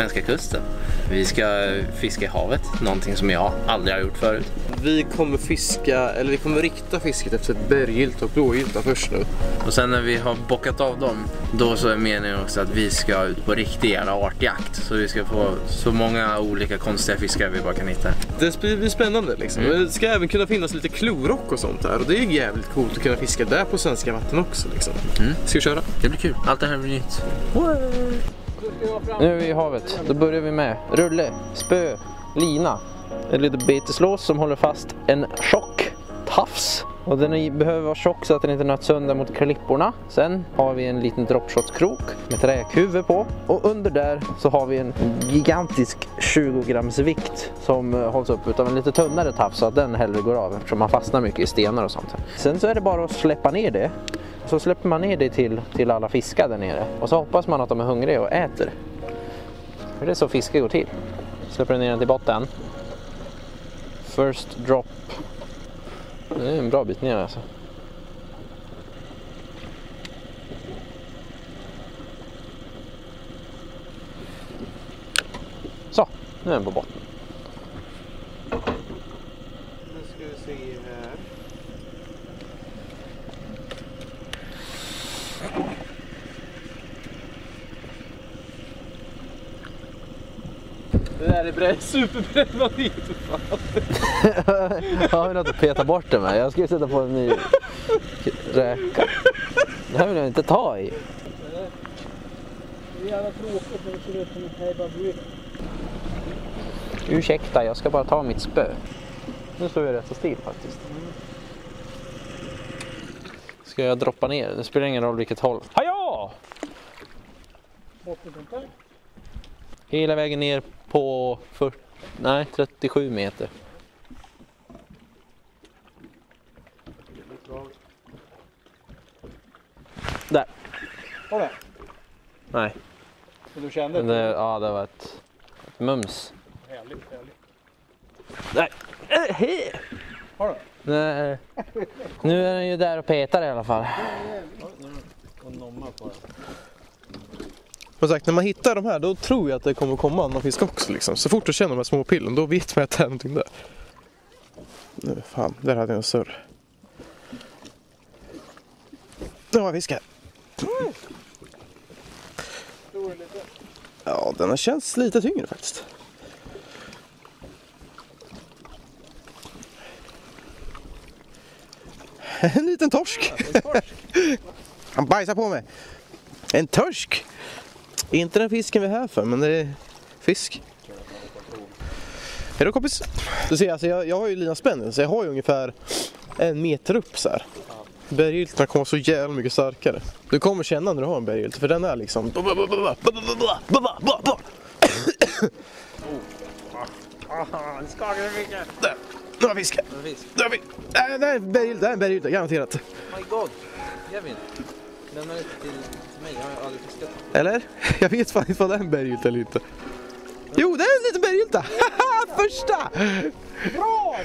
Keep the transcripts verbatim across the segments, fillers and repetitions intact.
svenska kusten. Vi ska fiska i havet, någonting som jag aldrig har gjort förut. Vi kommer fiska, eller vi kommer rikta fisket efter ett berggylta och blågylta först nu. Och sen när vi har bockat av dem, då så är meningen också att vi ska ut på riktig jävla artjakt. Så vi ska få så många olika konstiga fiskar vi bara kan hitta. Det blir spännande liksom. Mm. Det ska även kunna finnas lite klorock och sånt där. Och det är ju jävligt coolt att kunna fiska där på svenska vatten också liksom. Mm. Ska vi köra? Det blir kul. Allt det här blir nytt. Nu är vi i havet, då börjar vi med rulle, spö, lina. En liten beteslås som håller fast en tjock tafs. Och den behöver vara tjock så att den inte nöts sönder mot klipporna. Sen har vi en liten droppshotkrok med träkhuvud på. Och under där så har vi en gigantisk tjugo grams vikt som hålls upp av en lite tunnare tafs så att den hellre går av eftersom man fastnar mycket i stenar och sånt. Sen så är det bara att släppa ner det. Så släpper man ner det till, till alla fiskar där nere. Och så hoppas man att de är hungriga och äter. För det är så fiske går till. Släpper ner den till botten. First drop. Det är en bra bit ner alltså. Så, nu är den på botten. Nu ska vi se här. Det där är brett, superbrett vanit fan. Jag vill inte peta bort den här, jag ska ju sätta på en ny räka. Det här vill jag inte ta i. Det är jävla tråkigt när det ser ut som en hejbabry. Ursäkta, jag ska bara ta mitt spö. Nu står jag rätt så still faktiskt. Ska jag droppa ner? Det spelar ingen roll vilket håll. Hajå! Hela vägen ner på fyrtio, nej, trettiosju meter. Där. Var det? Nej. Så du kände det? Ja, det var ett, ett mums. Härligt, härligt. Nej. Äh, hej! Har du? Nej. Nu är den ju där och petar i alla fall. Som sagt, när man hittar de här, då tror jag att det kommer komma annan fisk också liksom. Så fort du känner de här små pillen, då vet man att det är någonting där. Nu fan, där hade jag en surr. Nu har jag fiskat. Ja, den har känts lite tyngre faktiskt. En liten torsk. Han bajsar på mig. En torsk. Inte den fisken vi är här för, men det är fisk. Är du kompis? Du ser, alltså, jag, jag har ju lina spännen, så jag har ju ungefär en meter upp så här. Berggyltorna kommer så jävla mycket starkare. Du kommer känna när du har en berggylt, för den är liksom... Han skakar med fisken. Nu har fisken. Nu har fisken. Nej, det är en berggylt, det är en berggylt, garanterat. My god, jag vet inte. Den är inte till mig, jag har aldrig fiskat. Eller? Jag vet fan inte vad det är en berggylta eller inte. Jo, det är en liten berggylta! Haha, första! Bra!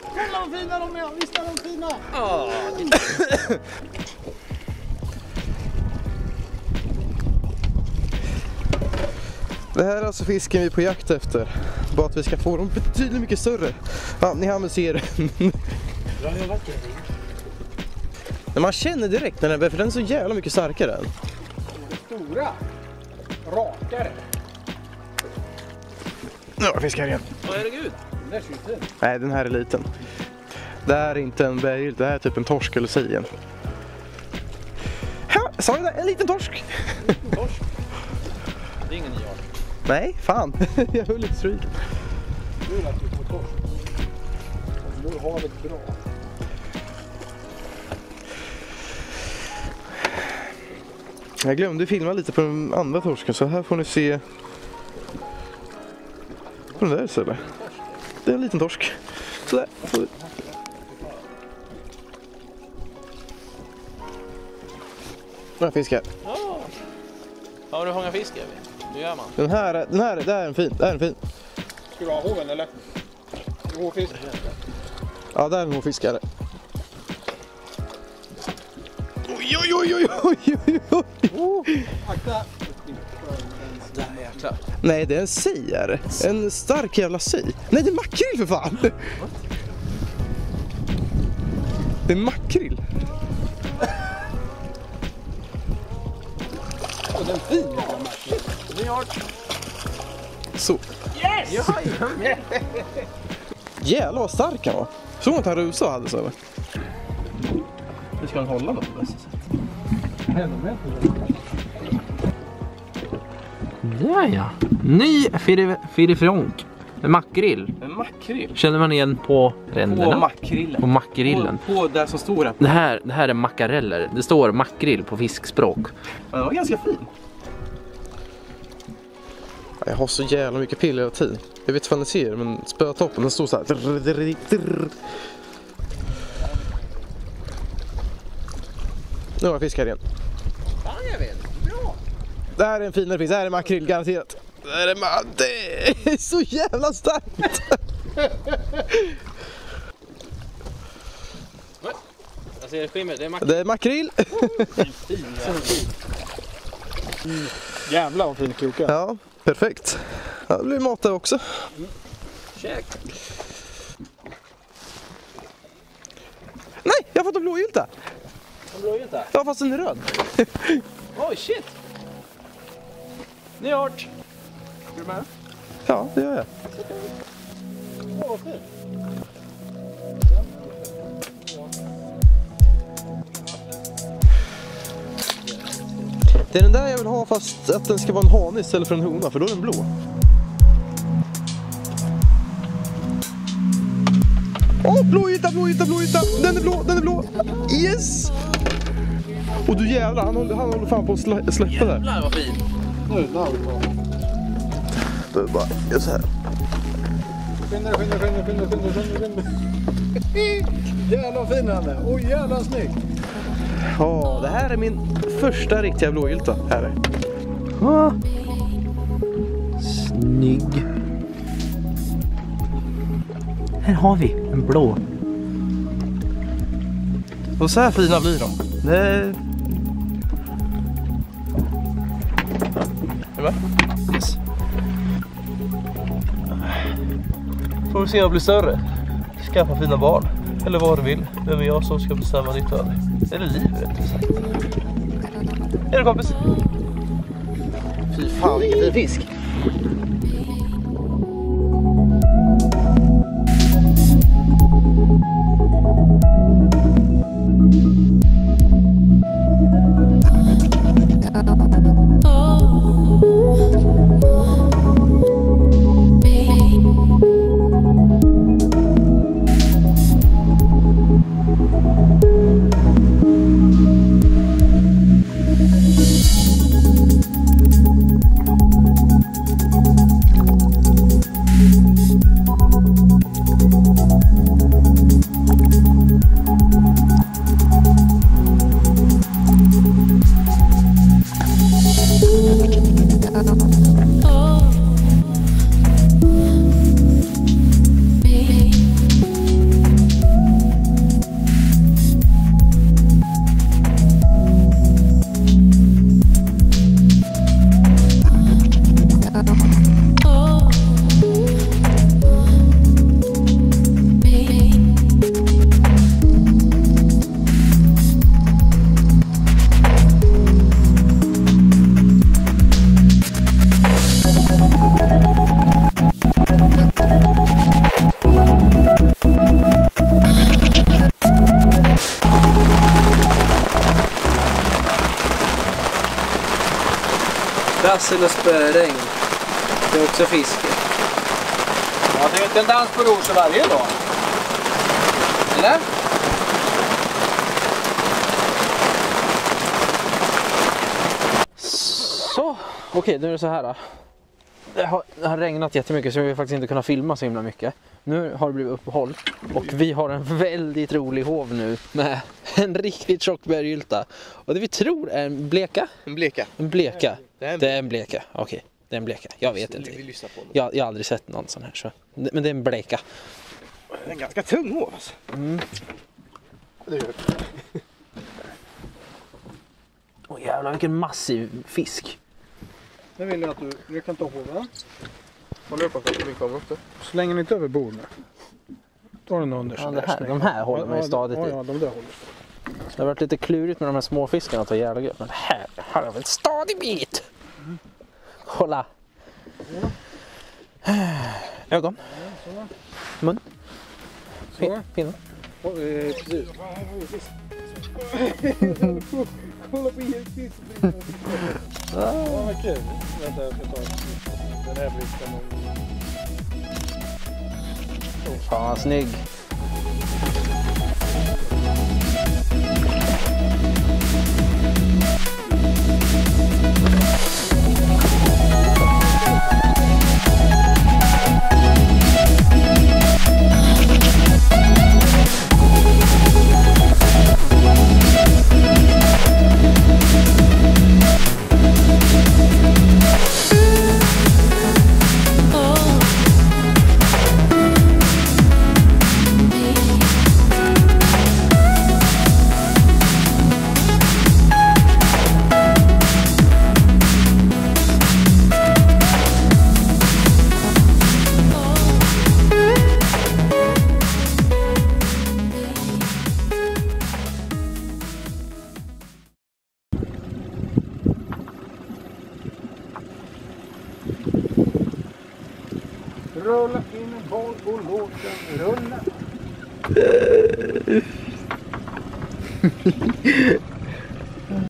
Kolla de fina de är, visst är de fina! Ja! Det här är alltså fisken vi är på jakt efter. Bara att vi ska få dem betydligt mycket större. Ja, ni hamnar ser den. Bra jobbat, Kevin. Men man känner direkt när den är, för den är så jävla mycket starkare än. Stora, rakare. Nu har jag fiskar igen. Åh herregud, den där är liten. Nej, den här är liten. Det här är inte en berg, det här är typ en torsk eller sien. Ja, sa jag det? En liten torsk. En liten torsk. Det är ingen ny art. Nej, fan. Jag höll lite stryk. Nu är det typ på torsk. Nu har vi det bra. Jag glömde filma lite på den andra torsken, så här får ni se. Vad är det där så eller? Det är en liten torsk. Så där. Några fiskar. Ja. Har du fångat fisk, Evin? Nu gör man. Den här, den här, det här är en fin, det här är en fin. Ska du ha hoven eller? Hårfisk. Ja, där är en hårfiskare. Oj, oj, oj, oj, oj, oj, oj. Akta. Jäklar. Nej, det är en sier. En stark jävla sy. Nej, det är makrill för fan. Det är makrill. Och den fina makrill. Vi har... Så. Yes! Ja, jag jävlar vad stark han var. Såg att han rusade och hade så. Vi ska han hålla dem på bästa sätt. Ja, ja. Ny firifrånk. En makrill. En makrill. Känner man igen på ränderna. På makrillen. På makrillen. På, på där som står där. Det här, det här är makareller. Det står makrill på fiskspråk. Men den var ganska fin. Jag har så jävla mycket piller och tid. Jag vet inte vad ni ser, men spötoppen den står så här. Nu har jag fiskar igen. Ja, jag vet. Bra. Det här är en finare fisk. Det här är makrill garanterat. Det här är ma... Det är så jävla starkt. Jag ser skimmer. Det är makrill. Det är makrill. Det är fin, ja. Mm. Jävlar vad fin kroka. Ja. Perfekt. Ja, det blir mat där också. Mm. Check. Nej, jag har fått en blågylta. En blågylta? Ja, fast en röd. Oj, shit. Ny art. Är du med? Ja, det gör jag. Åh, vad fint. Det är den där jag vill ha, fast att den ska vara en hane istället för en hona, för då är den blå. Åh, oh, blågylta, blågylta, blågylta! Den är blå, den är blå! Yes! Och du jävlar, han håller, han håller fan på att slä, släppa jävlar, där. Jävlar, vad fin! Nu, nu, nu. Du bara, gör så här. Skynda, skynda, skynda, skynda, skynda, skynda, skynda. Jävlar fin han är, och jävlar snygg! Ja, oh, det här är min första riktiga blågylta. Här är. Oh. Snygg. Här har vi en blå. Och så här fina blir de. Det är... Är det yes. Får vi se om jag blir större. Skaffa fina barn. Eller vad du vill. Vem är jag som ska bestämma ditt öde? Eller livet, rättare sagt. Är du kompis? Fy fan, vilken fin fisk. Dassel och spöregn. Det är också fiske. Ja, det är inte en dans på rosor varje dag. Eller? Så, okej, nu är det så här då. Det har, det har regnat jättemycket så vi har faktiskt inte kunnat filma så himla mycket. Nu har det blivit uppehåll och vi har en väldigt rolig hov nu med en riktigt tjock bergylta. Och det vi tror är en bleka. En bleka. En bleka. Det är en bleka, det är en bleka. Okej, det är en bleka. Jag vet inte. Vi lyssnar på det. Jag, jag har aldrig sett någon sån här. Så. Men det är en bleka. Den är en ganska tung hov alltså. Mm. Det gör det. Åh jävlar vilken massiv fisk. Nu vill jag att du, jag kan ta hoven. Håll upp att vi kommer upp det. Slänger ni inte över bord nu? Tar den under sig. Ja, det här, de här håller man ju stadigt ja, i. Ja, de där håller stadigt. Det har varit lite klurigt med de här småfiskarna att ta jävla gött. Men här, här har vi en stadig bit. Mm. Kolla. Ja. Ögon. Ja, mun. Pinna. Ja, precis. Kolla på E F T. Åh, vad kul. Vänta, jag ska ta den här briskan. Åh, fan, snygg. Rulla in en boll och låt den rulla.